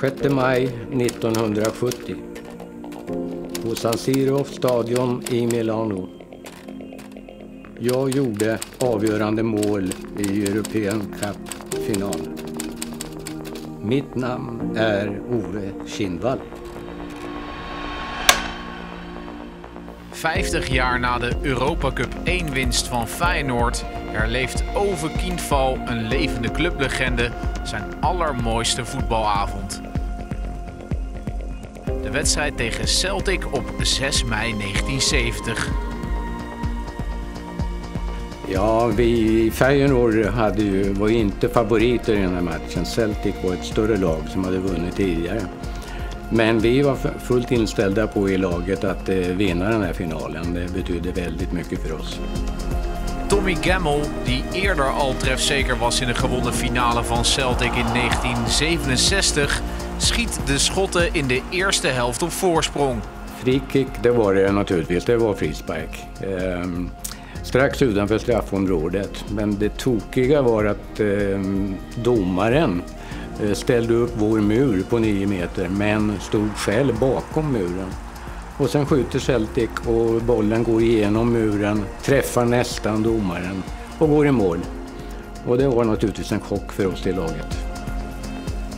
6 maj 1970 på San Siro stadion i Milano. Jag gjorde avgörande mål i European Cup-finalen. Mitt namn är Ove Kindvall. 50 jaar na de Europa Cup 1-winst van Feyenoord herleeft Ove Kindvall, een levende clublegende, zijn allermooiste voetbalavond. De wedstrijd tegen Celtic op 6 mei 1970. Ja, vi i Feyenoord var inte favoriter i den här matchen. Celtic var ett större lag som hade vunnit tidigare. Men vi var fullt inställda på i laget att vinna den här finalen. Det betydde väldigt mycket för oss. Tommy Gemmell, die eerder al trefzeker was in de gewonnen finale van Celtic in 1967, schiet de Schotten in de eerste helft op voorsprong. Free-kick, det var det naturligtvis. Det var frispark. Strax utanför straffområdet. Men det tokiga var att domaren ställde upp vår mur på 9 meter, men stod själv bakom muren. Och sen skjuter Celtic och bollen går igenom muren, träffar nästan domaren och går i mål. Och det var naturligtvis en chock för oss i laget.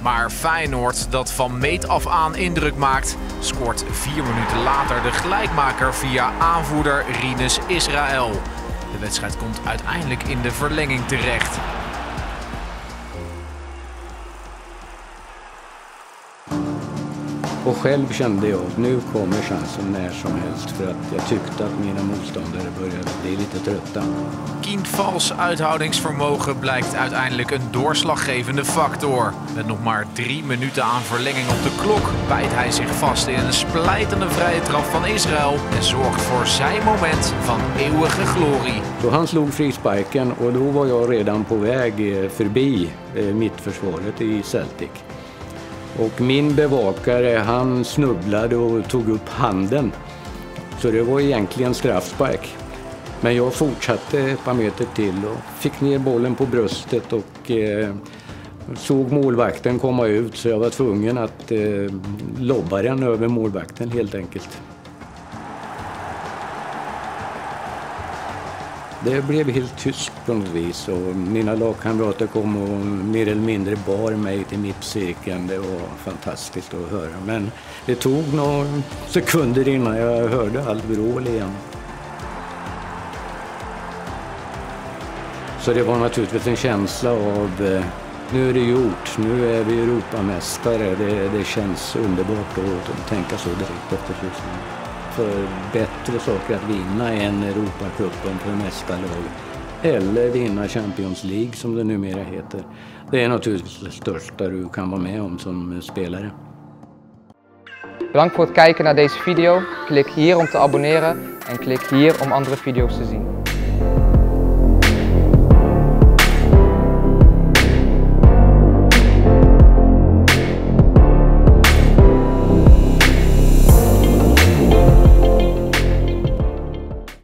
Maar Feyenoord, dat van meet af aan indruk maakt, scoort 4 minuten later de gelijkmaker via aanvoerder Rinus Israël. De wedstrijd komt uiteindelijk in de verlenging terecht. Och själv kände jag att nu kommer chansen när som helst, för att jag tyckte att mina motståndare började bli lite trötta. Kindvalls uithoudingsvermogen blijkt uiteindelijk een doorslaggevende factor. Met nog maar 3 minuten aan verlenging op de klok bijt hij zich vast in een splijtende vrije trap van Israël en zorgt voor zijn moment van eeuwige glorie. Så han slog frisparken och då var jag redan på väg förbi mittförsvaret i Celtic. Och min bevakare, han snubblade och tog upp handen. Så det var egentligen straffspark. Men jag fortsatte ett par meter till och fick ner bollen på bröstet och såg målvakten komma ut. Så jag var tvungen att lobba den över målvakten helt enkelt. Det blev helt tyst på något vis och mina lagkamrater kom och mer eller mindre bar mig till mittcirkeln. Det var fantastiskt att höra, men det tog några sekunder innan jag hörde all vrål igen. Så det var naturligtvis en känsla av nu är det gjort, nu är vi Europamästare. Det känns underbart att tänka så direkt efter slutspelet. För bättre saker att vinna än Europacupen för nästa lag. Eller vinna Champions League som det numera heter. Det är naturligtvis det största du kan vara med om som spelare. Bedankt voor het kijken naar deze video. Klik hier om te abonneren en klik hier om andere video's te zien.